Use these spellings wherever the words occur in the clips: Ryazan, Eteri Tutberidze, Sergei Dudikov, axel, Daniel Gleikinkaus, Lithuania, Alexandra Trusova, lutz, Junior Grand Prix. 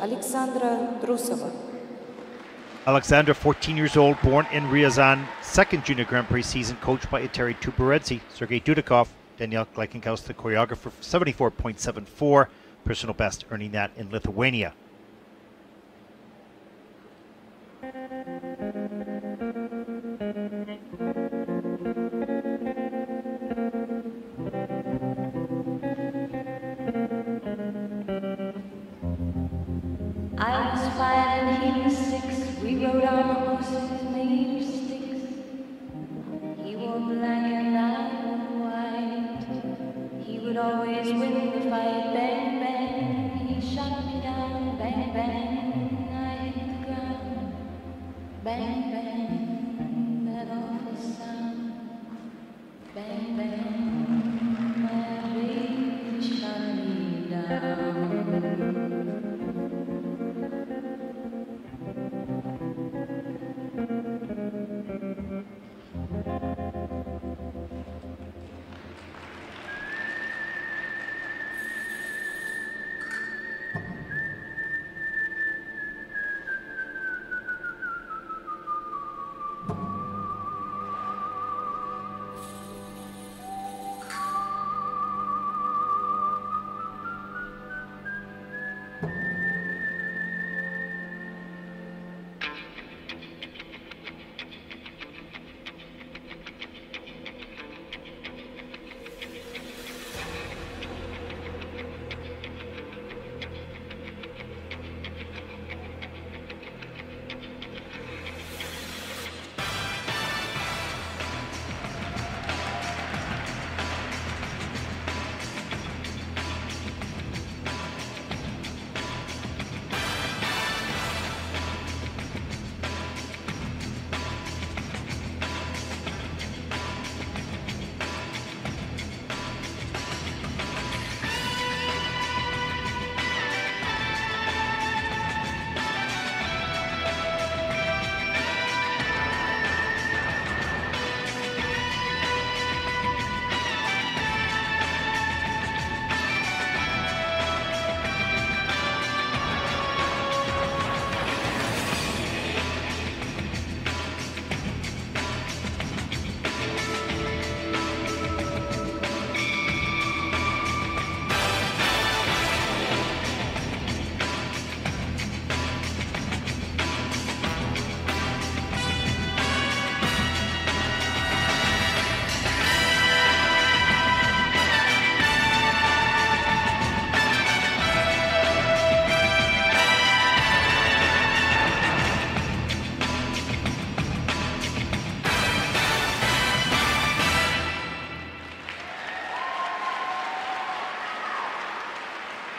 Alexandra Trusova. Alexandra, 14 years old, born in Ryazan, second junior Grand Prix season, coached by Eteri Tutberidze, Sergei Dudikov, Daniel Gleikinkaus, the choreographer, 74.74, personal best, earning that in Lithuania. I was five and he was six. We rode on horses made of sticks. He wore black and I wore white. He would always win the fight. Bang, bang, he shot me down. Bang, bang, I hit the ground. Bang, bang, that awful sound. Bang, bang, my baby shot me down.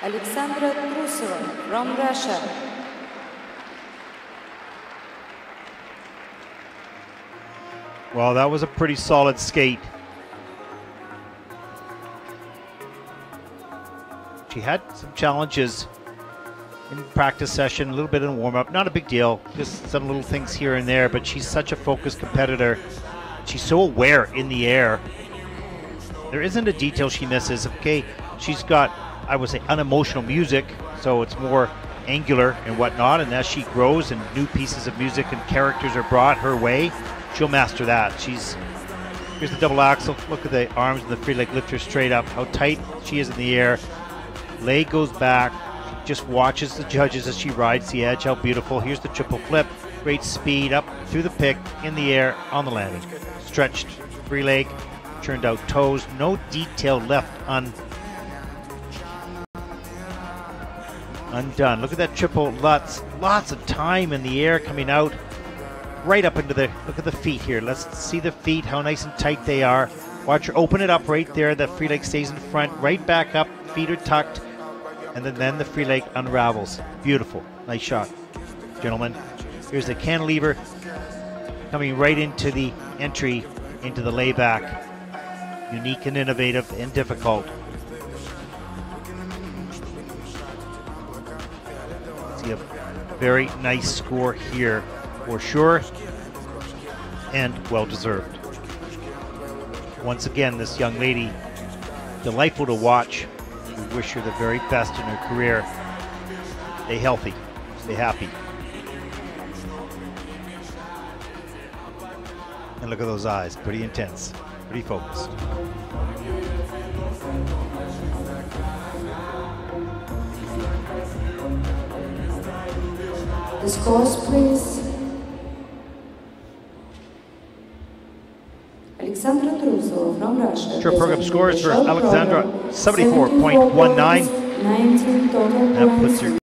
Alexandra Trusova from Russia. Well, that was a pretty solid skate. She had some challenges in practice session, a little bit in warm-up. Not a big deal, just some little things here and there, but she's such a focused competitor. She's so aware in the air. There isn't a detail she misses. Okay, she's got, I would say, unemotional music, so it's more angular and whatnot, and as she grows and new pieces of music and characters are brought her way, she'll master that. Here's the double axel. Look at the arms and the free leg lifter straight up, how tight she is in the air. Leg goes back, just watches the judges as she rides the edge, how beautiful. Here's the triple flip, great speed up through the pick, in the air, on the landing. Stretched free leg, turned out toes, no detail left undone. Look at that triple lutz. Lots of time in the air coming out. Right up into the, look at the feet here. Let's see the feet, how nice and tight they are. Watch her open it up right there. That free leg stays in front, right back up. Feet are tucked. And then the free leg unravels. Beautiful. Nice shot, gentlemen. Here's the cantilever coming right into the entry, into the layback. Unique and innovative and difficult. A very nice score here for sure, and well deserved. Once again, this young lady, delightful to watch. We wish her the very best in her career. Stay healthy, stay happy. And look at those eyes, pretty intense, pretty focused. The scores, please. Alexandra Trusova from Russia. Short program scores for Alexandra, 74.19. That puts her